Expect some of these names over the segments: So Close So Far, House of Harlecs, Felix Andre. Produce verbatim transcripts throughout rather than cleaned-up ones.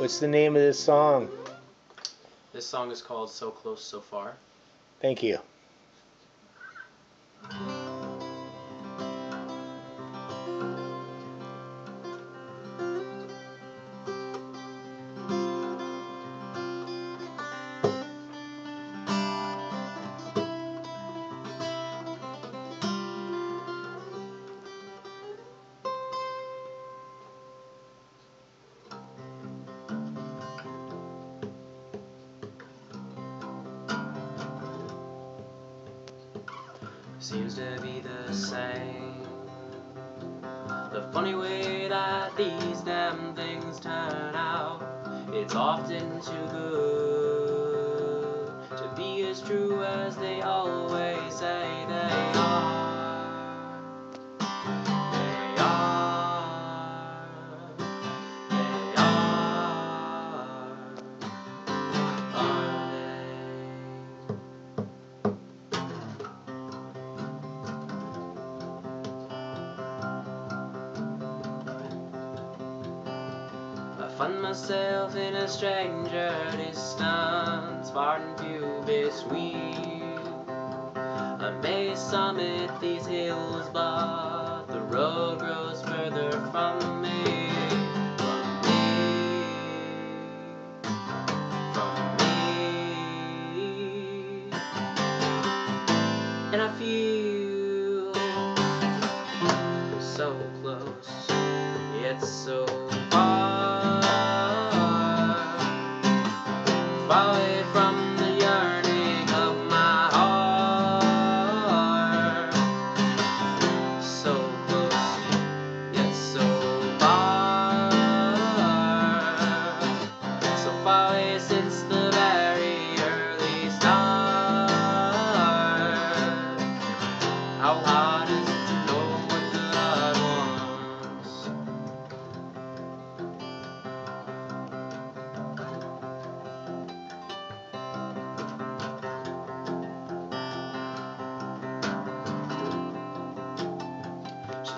What's the name of this song? This song is called So Close So Far. Thank you. Seems to be the same, the funny way that these damn things turn out. It's often too good to be as true as they always say they are. They are. They are. Are they? Find myself in a stranger distance, far and few between. I may summit these hills, but the road grows further from me. From me, from me. And I feel so close, yet so far. Far away from the yearning of my heart. So close, yet so far. So far away since the very early start. How hard is it to know what love wants?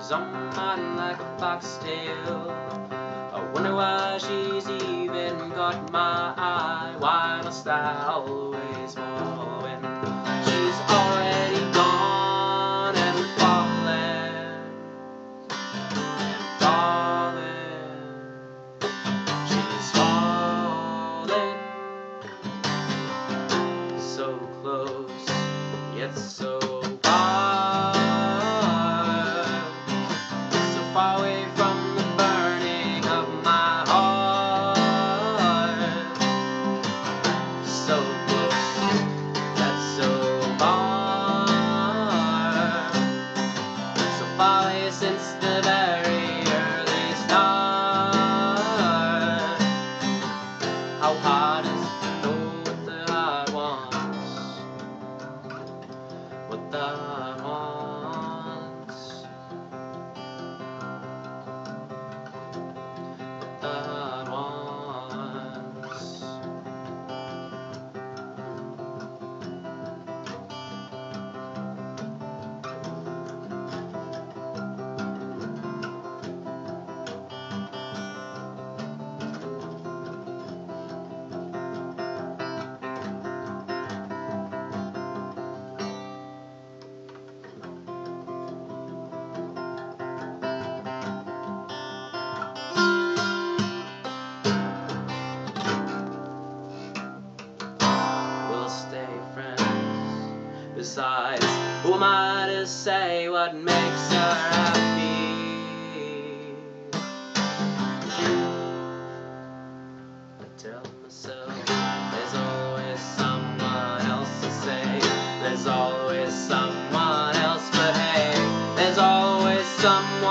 Some mind like a foxtail. I wonder why she's even got my eye. Why must I always fall when she's already gone and fallen, and fallen? She's fallen, so close, yet so far. Far away from the burning of my heart. So close, that's so far. So far away since the very early start. How hard is it to know what the heart wants? What the heart wants. Besides, who am I to say what makes her happy? I tell myself there's always someone else to save. There's always someone else, but hey, there's always someone